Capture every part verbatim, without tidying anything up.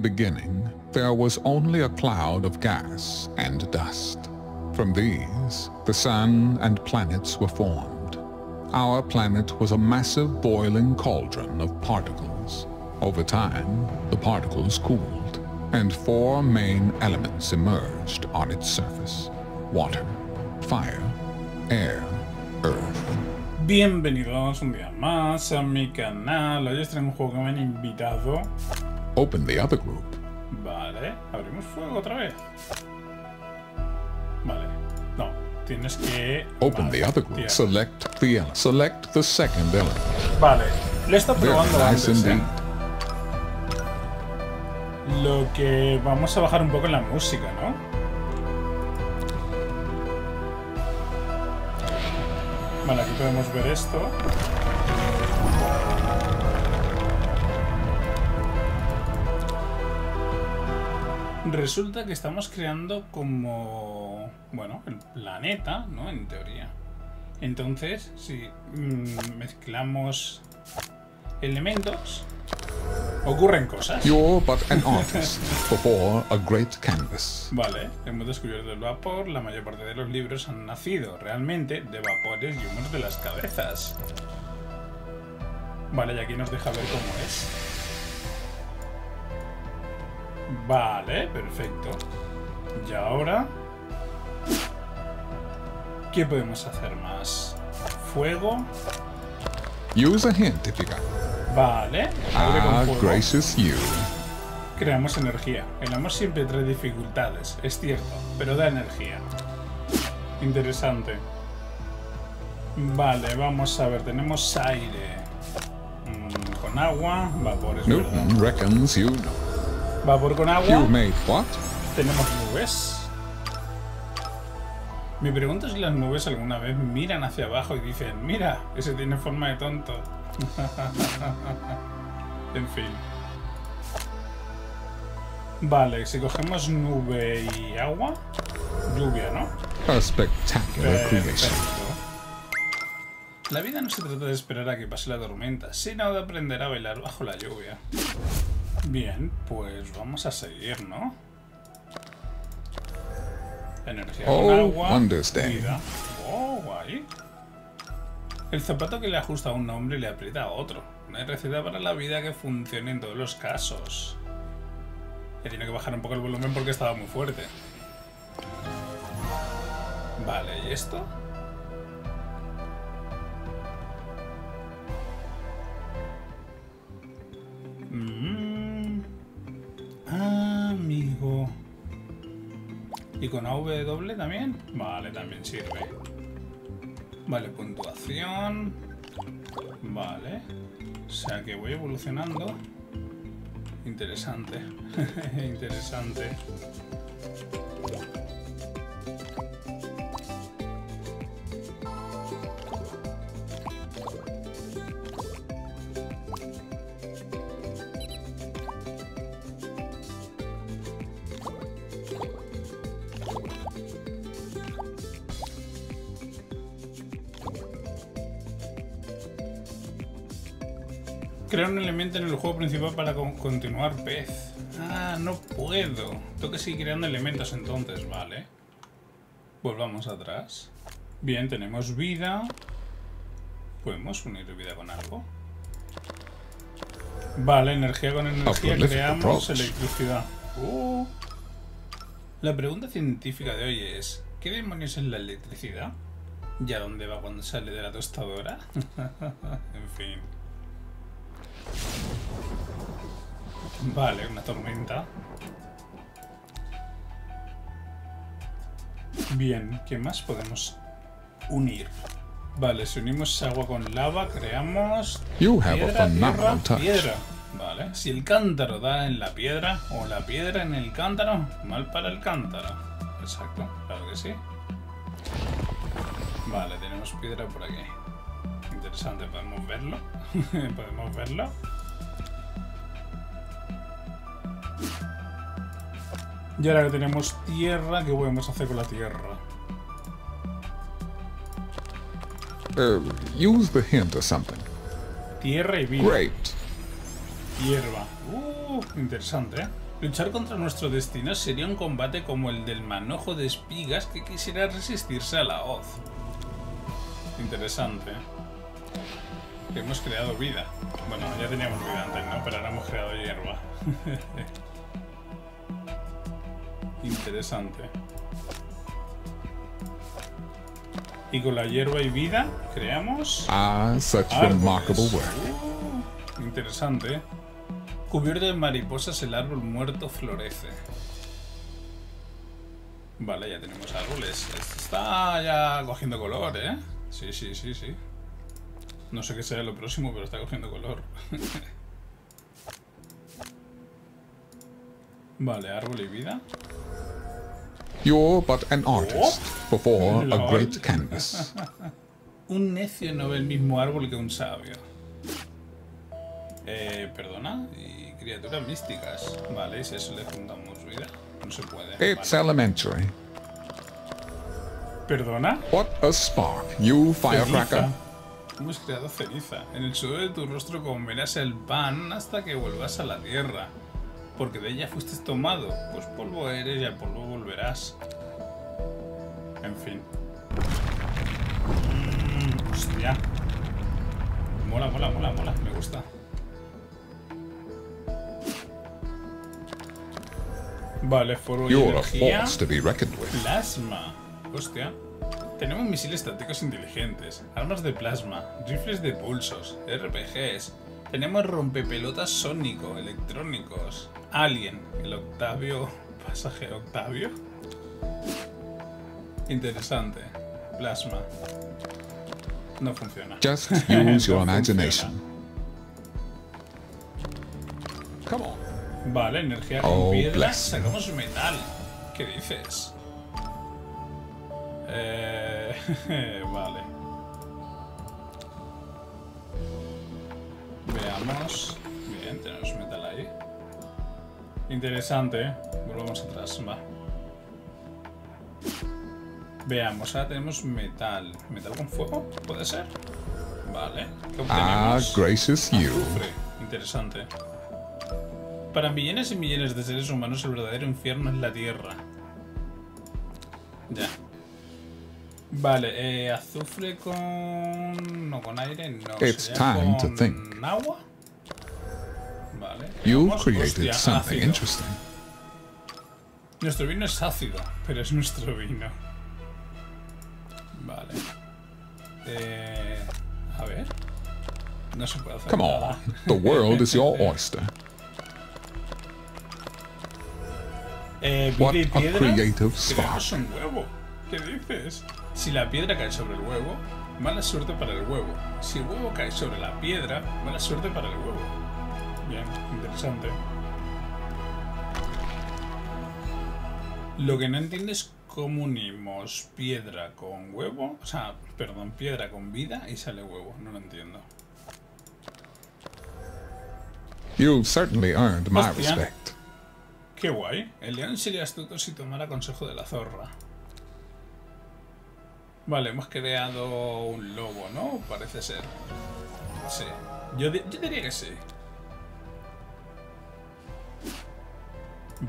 beginning, there was only a cloud of gas and dust. From these, the sun and planets were formed. Our planet was a massive boiling cauldron of particles. Over time, the particles cooled, and four main elements emerged on its surface: water, fire, air, earth. Bienvenidos un día más a mi canal. Hoy os traigo un juego que me han invitado. Open the other group. Vale, abrimos fuego otra vez. Vale, no, tienes que... Open vale, the other group. Select the, select the second element. Vale, lo he estado probando antes, nice, ¿eh? Lo que vamos a bajar un poco en la música, ¿no? Vale, aquí podemos ver esto. Resulta que estamos creando como... bueno, el planeta, ¿no? En teoría. Entonces, si mezclamos elementos, ocurren cosas. You're but an artist before a great canvas. Vale, hemos descubierto el vapor. La mayor parte de los libros han nacido realmente de vapores y humos de las cabezas. Vale, y aquí nos deja ver cómo es. Vale, perfecto. Y ahora, ¿qué podemos hacer más? Fuego. Use a hint if you can. Vale, ah, gracious you. Creamos energía. El amor siempre trae dificultades, es cierto, pero da energía. Interesante. Vale, vamos a ver, tenemos aire. Mm, con agua, vapores. Newton reckons you know. Vapor con agua. You made what? Tenemos nubes. Me pregunto si las nubes alguna vez miran hacia abajo y dicen, mira, ese tiene forma de tonto. En fin. Vale, si cogemos nube y agua, lluvia, ¿no? Perfecto. La vida no se trata de esperar a que pase la tormenta, sino de aprender a bailar bajo la lluvia. Bien, pues vamos a seguir, ¿no? Energía con agua, vida. Oh, guay. El zapato que le ajusta a un hombre y le aprieta a otro. Una receta para la vida que funcione en todos los casos. Ya tiene que bajar un poco el volumen porque estaba muy fuerte. Vale, ¿y esto? Mm. Amigo. ¿Y con A W también? Vale, también sirve. Vale, puntuación. Vale. O sea que voy evolucionando. Interesante. Interesante. Crear un elemento en el juego principal para con continuar pez. Ah, no puedo. Tengo que seguir creando elementos entonces, vale. Volvamos atrás. Bien, tenemos vida. ¿Podemos unir vida con algo? Vale, energía con energía. Creamos electricidad. Uh. La pregunta científica de hoy es, ¿qué demonios es la electricidad? ¿Y a dónde va cuando sale de la tostadora? En fin. Vale, una tormenta. Bien, ¿qué más podemos unir? Vale, si unimos agua con lava, creamos piedra, tierra, piedra. Vale, si el cántaro da en la piedra o la piedra en el cántaro, mal para el cántaro. Exacto, claro que sí. Vale, tenemos piedra por aquí. Interesante, podemos verlo. Podemos verlo. Y ahora que tenemos tierra, ¿qué podemos hacer con la tierra? Uh, use the hint or something. Tierra y vida. Great. Hierba. Uh, interesante, ¿eh? Luchar contra nuestro destino sería un combate como el del manojo de espigas que quisiera resistirse a la hoz. Interesante. Hemos creado vida. Bueno, ya teníamos vida antes, ¿no? Pero ahora hemos creado hierba. Interesante. Y con la hierba y vida creamos... Ah, such remarkable work. Uh, interesante. Cubierto de mariposas, el árbol muerto florece. Vale, ya tenemos árboles. Esto está ya cogiendo color, ¿eh? Sí, sí, sí, sí. No sé qué será lo próximo, pero está cogiendo color. Vale, árbol y vida. You're but an artist before a great canvas. Un necio no ve el mismo árbol que un sabio. Eh, perdona. Y criaturas místicas. Vale, si a eso le juntamos vida, no se puede. It's vale. Elementary. Perdona. What a spark, you firecracker. Hemos creado ceniza. En el sudor de tu rostro comerás el pan hasta que vuelvas a la tierra, porque de ella fuiste tomado. Pues polvo eres y al polvo volverás. En fin. Mm, hostia. Mola, mola, mola, mola. Me gusta. Vale, fuego y energía. Plasma. Hostia. Tenemos misiles tácticos inteligentes, armas de plasma, rifles de pulsos, R P Gs. Tenemos rompepelotas sónico, electrónicos, Alien, el Octavio, pasaje Octavio. Interesante. Plasma. No funciona. Just use your imagination. Come on. Vale, energía con oh, piedras. Bless. Sacamos metal. ¿Qué dices? Eh, vale. Veamos. Bien, tenemos metal ahí. Interesante, ¿eh? Volvamos atrás, va. Veamos, ahora tenemos metal. ¿Metal con fuego? ¿Puede ser? Vale. ¿Qué obtenemos? Ah, gracious you. Azufre. Interesante. Para millones y millones de seres humanos el verdadero infierno es la tierra. Ya. Vale, eh, azufre con... no, con aire, no. It's time to think. ¿Con agua? Vale. You created something interesting. Nuestro vino es ácido, pero es nuestro vino. Vale. Eh, a ver. No se puede hacer nada. Come on, the world is your oyster. Eh, What a creative spark. ¿Qué dices? Si la piedra cae sobre el huevo, mala suerte para el huevo. Si el huevo cae sobre la piedra, mala suerte para el huevo. Bien, interesante. Lo que no entiendo es cómo unimos piedra con huevo, o sea, perdón, piedra con vida y sale huevo. No lo entiendo. You certainly earned my Hostia. Respect. Qué guay. El león sería astuto si tomara consejo de la zorra. Vale, hemos creado un lobo, ¿no? Parece ser. Sí. Yo, di yo diría que sí.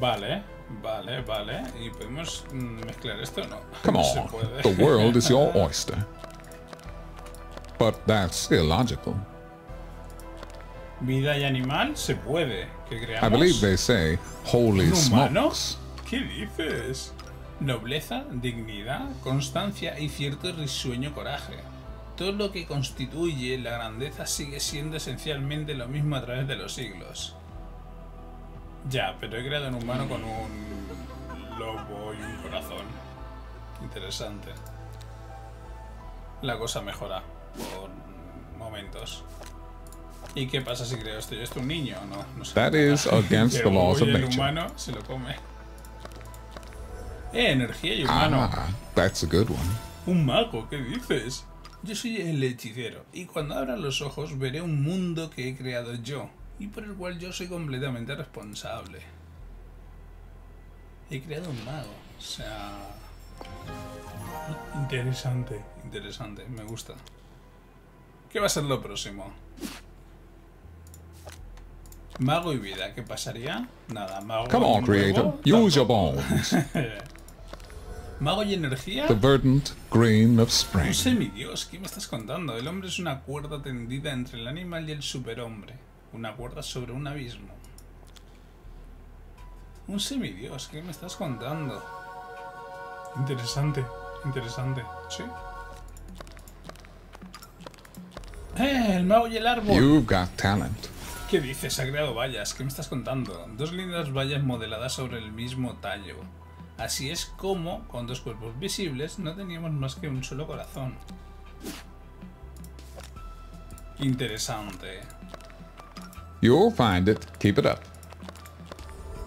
Vale, vale, vale. ¿Y podemos mezclar esto o no? Come on. No se puede. The world is your oyster. But that's illogical. Vida y animal se puede. ¿Qué creamos? I believe they say, holy smokes. ¿Qué dices? Nobleza, dignidad, constancia y cierto risueño coraje. Todo lo que constituye la grandeza sigue siendo esencialmente lo mismo a través de los siglos. Ya, pero he creado un humano con un lobo y un corazón. Interesante. La cosa mejora por momentos. ¿Y qué pasa si creo esto? ¿Yo estoy un niño o no? No sé. That is against the laws of nature. El humano se lo come. Eh, energía y humano. Ah, that's a good one. Un mago, ¿qué dices? Yo soy el hechicero, y cuando abra los ojos veré un mundo que he creado yo, y por el cual yo soy completamente responsable. He creado un mago, o sea... Interesante, interesante, me gusta. ¿Qué va a ser lo próximo? Mago y vida, ¿qué pasaría? Nada, mago. Come on, creator. Use your bones. Mago y energía. The verdant green of spring. No sé, mi Dios, ¿qué me estás contando? El hombre es una cuerda tendida entre el animal y el superhombre. Una cuerda sobre un abismo. Un semidios, ¿qué me estás contando? Interesante, interesante, ¿sí? ¡Eh! El mago y el árbol. You've got talent. ¿Qué dices? Ha creado vallas. ¿Qué me estás contando? Dos lindas vallas modeladas sobre el mismo tallo. Así es como, con dos cuerpos visibles, no teníamos más que un solo corazón. Interesante. You'll find it. Keep it up.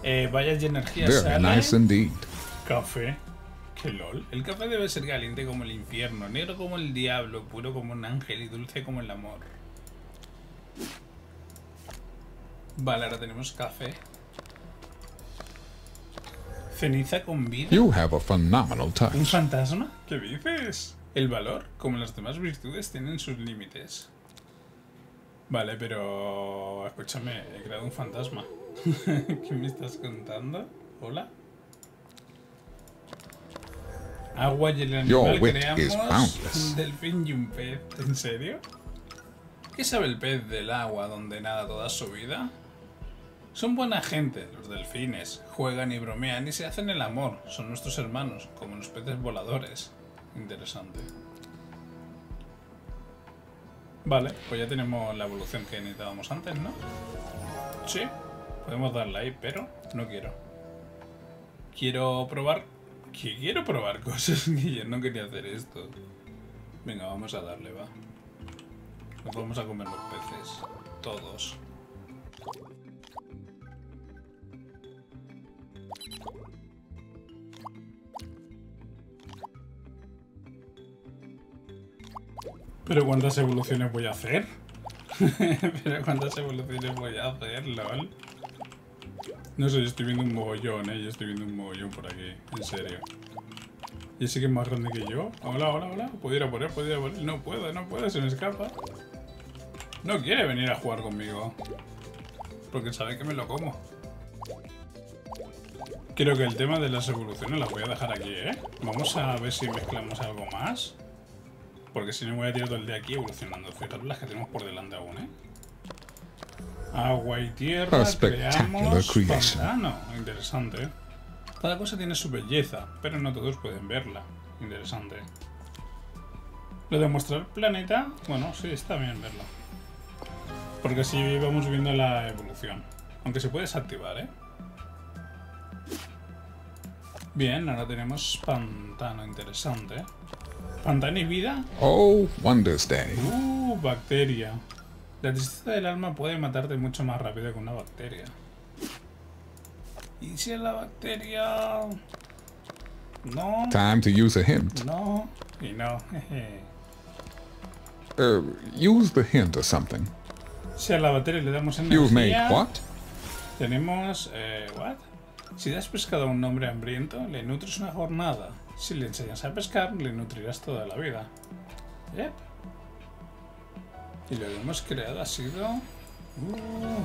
Eh, vallas de energía. Very nice indeed. Café. Qué lol. El café debe ser caliente como el infierno, negro como el diablo, puro como un ángel y dulce como el amor. Vale, ahora tenemos café. Ceniza con vida. You have a phenomenal touch. ¿Un fantasma? ¿Qué dices? El valor, como las demás virtudes, tienen sus límites. Vale, pero... escúchame, he creado un fantasma. ¿Qué me estás contando? ¿Hola? Agua y el animal. Creamos un delfín y un pez. ¿En serio? ¿Qué sabe el pez del agua donde nada toda su vida? Son buena gente, los delfines. Juegan y bromean y se hacen el amor. Son nuestros hermanos, como los peces voladores. Interesante. Vale, pues ya tenemos la evolución que necesitábamos antes, ¿no? Sí, podemos darle ahí, pero no quiero. Quiero probar... ¿Qué quiero probar cosas? Que yo no quería hacer esto. Venga, vamos a darle, va. Nos vamos a comer los peces. Todos. ¿Pero cuántas evoluciones voy a hacer? ¿Pero cuántas evoluciones voy a hacer, lol? No sé, yo estoy viendo un mogollón, eh. Yo estoy viendo un mogollón por aquí, en serio. Y ese que es más grande que yo. Hola, hola, hola. ¿Puedo ir a por él? ¿Puedo ir a por él? No puedo, no puedo, se me escapa. No quiere venir a jugar conmigo. Porque sabe que me lo como. Creo que el tema de las evoluciones las voy a dejar aquí, eh. Vamos a ver si mezclamos algo más. Porque si no me voy a tirar todo el día aquí evolucionando. Fíjate las que tenemos por delante aún, eh. Agua y tierra, creamos pantano. Interesante. Cada cosa tiene su belleza, pero no todos pueden verla. Interesante. Lo de mostrar planeta, bueno, sí, está bien verlo. Porque así vamos viendo la evolución. Aunque se puede desactivar, ¿eh? Bien, ahora tenemos pantano. Interesante. ¿Pantano y vida? Oh, Wonders Day. Uh, bacteria. La tristeza del alma puede matarte mucho más rápido que una bacteria. ¿Y si es la bacteria? No. Time to use a hint. No. Y no. uh, use the hint or something. Si a la bacteria le damos energía. You've made what? Tenemos eh, what? Si das pescado a un hombre hambriento, le nutres una jornada. Si le enseñas a pescar, le nutrirás toda la vida. Yep. Y lo que hemos creado ha sido... Uh,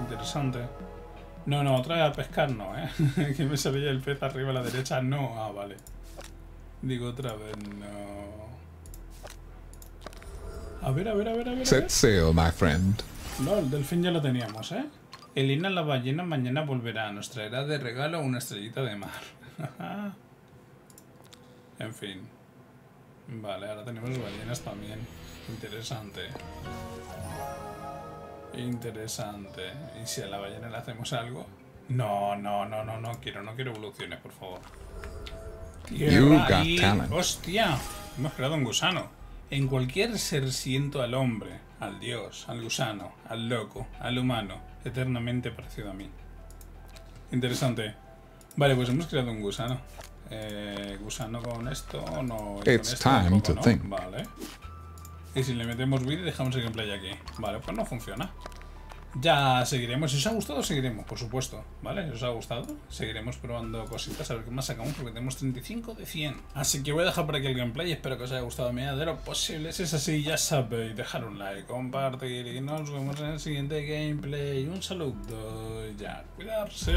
interesante. No, no, otra vez a pescar no, ¿eh? Que me salía el pez arriba a la derecha. No, ah, vale. Digo otra vez, no. A ver, a ver, a ver, a ver. Set sail, my friend. No, el delfín ya lo teníamos, ¿eh? Elina la ballena mañana volverá. Nos traerá de regalo una estrellita de mar. En fin. Vale, ahora tenemos ballenas también. Interesante. Interesante. ¿Y si a la ballena le hacemos algo? No, no, no, no, no quiero, no quiero evoluciones, por favor. Tierra y... ¡Hostia! Hemos creado un gusano. En cualquier ser siento al hombre, al dios, al gusano, al loco, al humano, eternamente parecido a mí. Interesante. Vale, pues hemos creado un gusano. Eh, gusano con esto, no... It's esto, time poco, to ¿no? think. Vale. Y si le metemos vida y dejamos el gameplay aquí. Vale, pues no funciona. Ya seguiremos. Si os ha gustado, seguiremos, por supuesto, ¿vale? Si os ha gustado, seguiremos probando cositas, a ver qué más sacamos, porque tenemos treinta y cinco de cien. Así que voy a dejar por aquí el gameplay, espero que os haya gustado a medida de lo posible. Si es así, ya sabéis, dejar un like, compartir y nos vemos en el siguiente gameplay. Un saludo, ya, cuidarse.